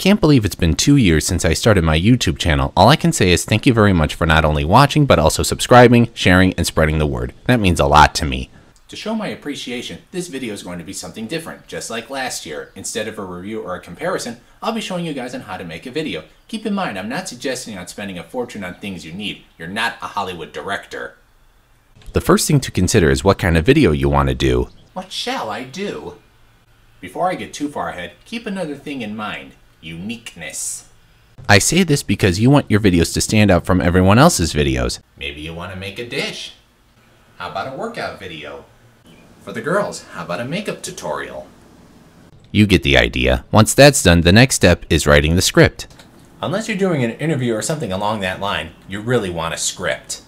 can't believe it's been 2 years since I started my YouTube channel. All I can say is thank you very much for not only watching, but also subscribing, sharing, and spreading the word. That means a lot to me. To show my appreciation, this video is going to be something different, just like last year. Instead of a review or a comparison, I'll be showing you guys on how to make a video. Keep in mind, I'm not suggesting on spending a fortune on things you need. You're not a Hollywood director. The first thing to consider is what kind of video you want to do. What shall I do? Before I get too far ahead, keep another thing in mind, uniqueness. I say this because you want your videos to stand out from everyone else's videos. Maybe you want to make a dish. How about a workout video? For the girls, how about a makeup tutorial? You get the idea. Once that's done, the next step is writing the script. Unless you're doing an interview or something along that line, you really want a script.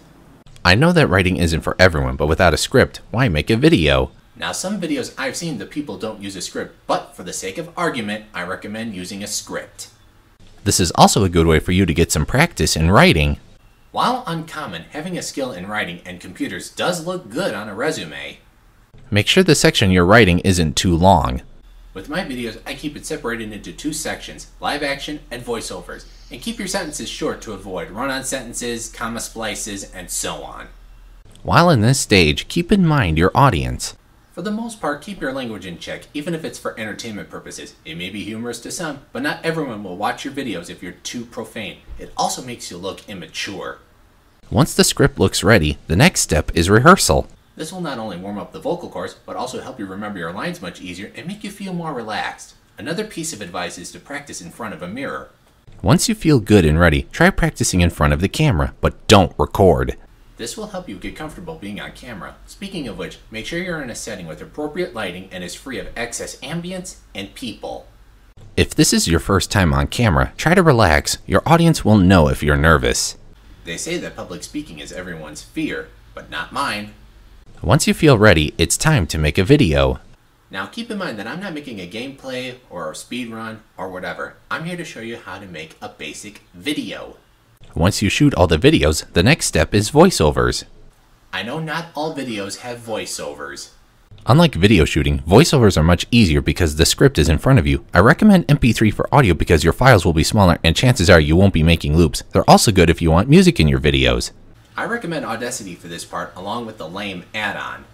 I know that writing isn't for everyone, but without a script, why make a video? Now, some videos I've seen the people don't use a script, but for the sake of argument, I recommend using a script. This is also a good way for you to get some practice in writing. While uncommon, having a skill in writing and computers does look good on a resume. Make sure the section you're writing isn't too long. With my videos, I keep it separated into two sections, live action and voiceovers, and keep your sentences short to avoid run-on sentences, comma splices, and so on. While in this stage, keep in mind your audience. For the most part, keep your language in check, even if it's for entertainment purposes. It may be humorous to some, but not everyone will watch your videos if you're too profane. It also makes you look immature. Once the script looks ready, the next step is rehearsal. This will not only warm up the vocal cords, but also help you remember your lines much easier and make you feel more relaxed. Another piece of advice is to practice in front of a mirror. Once you feel good and ready, try practicing in front of the camera, but don't record. This will help you get comfortable being on camera. Speaking of which, make sure you're in a setting with appropriate lighting and is free of excess ambience and people. If this is your first time on camera, try to relax. Your audience will know if you're nervous. They say that public speaking is everyone's fear, but not mine. Once you feel ready, it's time to make a video. Now keep in mind that I'm not making a gameplay or a speed run or whatever. I'm here to show you how to make a basic video. Once you shoot all the videos, the next step is voiceovers. I know not all videos have voiceovers. Unlike video shooting, voiceovers are much easier because the script is in front of you. I recommend MP3 for audio because your files will be smaller and chances are you won't be making loops. They're also good if you want music in your videos. I recommend Audacity for this part along with the lame add-on.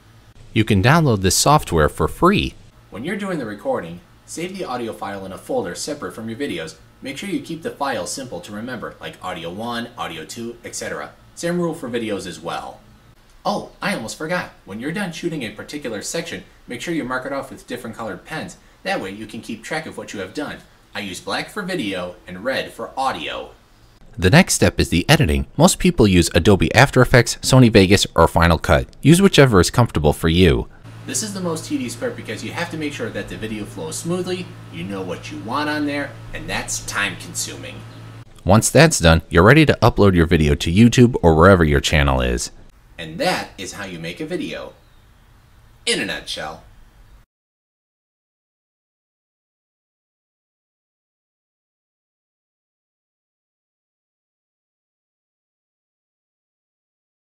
You can download this software for free. When you're doing the recording, save the audio file in a folder separate from your videos. Make sure you keep the file simple to remember, like audio 1, audio 2, etc. Same rule for videos as well. Oh, I almost forgot. When you're done shooting a particular section, make sure you mark it off with different colored pens. That way you can keep track of what you have done. I use black for video and red for audio. The next step is the editing. Most people use Adobe After Effects, Sony Vegas, or Final Cut. Use whichever is comfortable for you. This is the most tedious part because you have to make sure that the video flows smoothly, you know what you want on there, and that's time consuming. Once that's done, you're ready to upload your video to YouTube or wherever your channel is. And that is how you make a video. In a nutshell.